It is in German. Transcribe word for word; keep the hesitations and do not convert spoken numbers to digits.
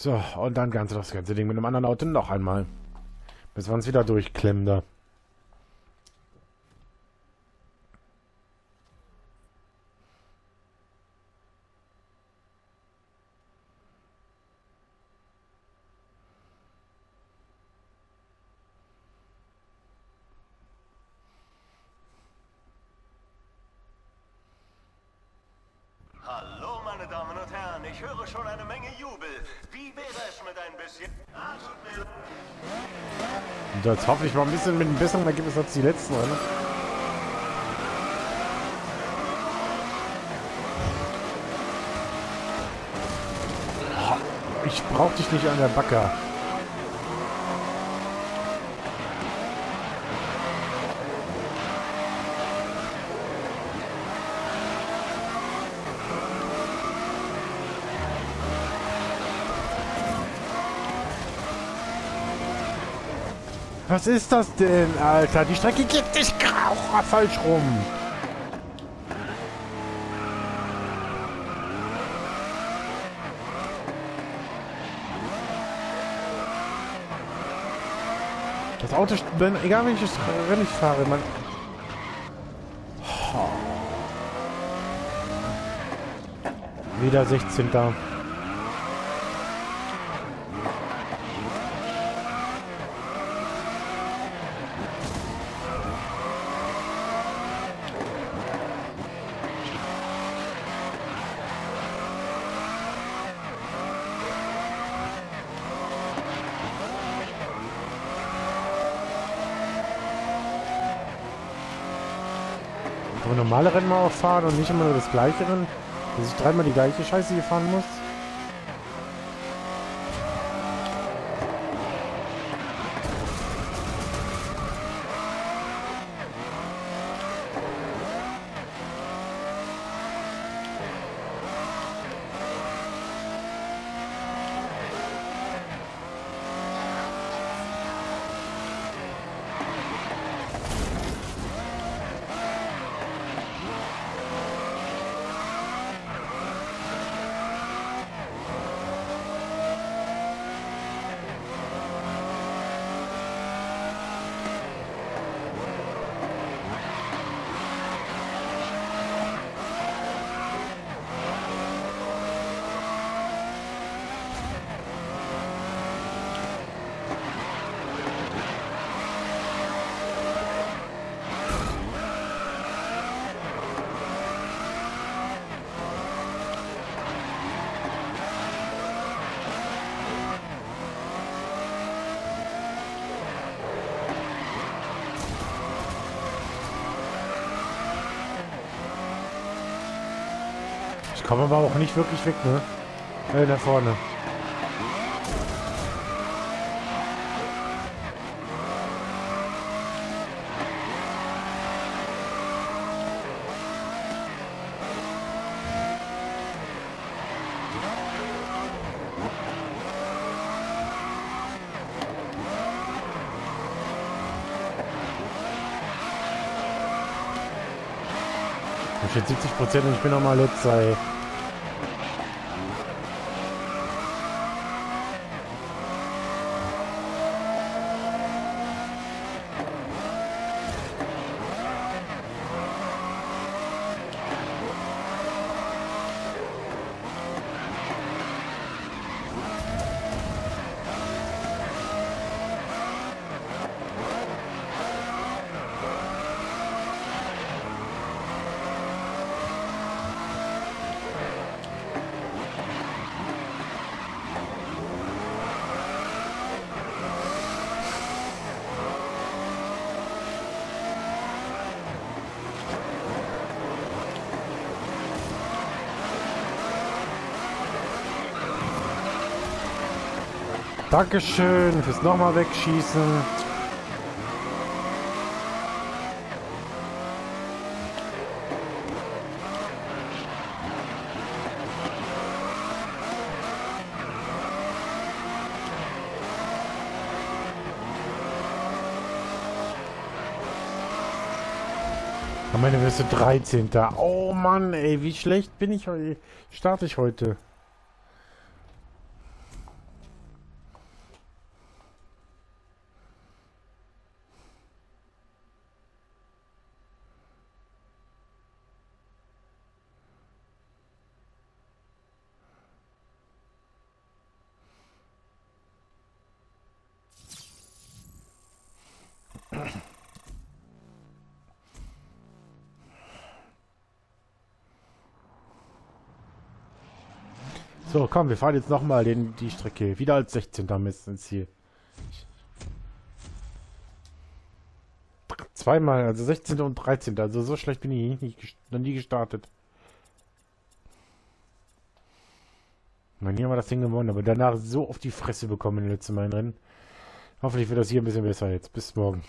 So, und dann ganz das ganze Ding mit einem anderen Auto noch einmal. Bis wir uns wieder durchklemmen da. Ich höre schon eine Menge Jubel. Wie wäre es mit ein bisschen... Und jetzt hoffe ich mal ein bisschen mit einem besseren Ergebnis als die letzten, oder? Ich brauche dich nicht an der Backe. Was ist das denn, Alter? Die Strecke gibt dich auch falsch rum. Das Auto, wenn, egal wenn ich, wenn ich fahre, man... Oh. Wieder sechzehnter da. Normale Rennen mal auch fahren und nicht immer nur das gleiche Rennen, dass ich dreimal die gleiche Scheiße hier fahren muss. Kommen aber auch nicht wirklich weg, ne? Äh, da vorne. Ich bin siebzig Prozent und ich bin nochmal letzter, ey. Dankeschön fürs nochmal wegschießen. Oh, meine Wüste dreizehnter Oh Mann, ey, wie schlecht bin ich heute. Starte ich heute. So, komm, wir fahren jetzt nochmal die Strecke. Wieder als sechzehnter damit ins Ziel. Zweimal, also sechzehnter und dreizehnter. Also so schlecht bin ich nicht, noch nie gestartet. Na, hier haben wir das Ding gewonnen, aber danach so auf die Fresse bekommen in den letzten beiden Rennen. Hoffentlich wird das hier ein bisschen besser jetzt. Bis morgen.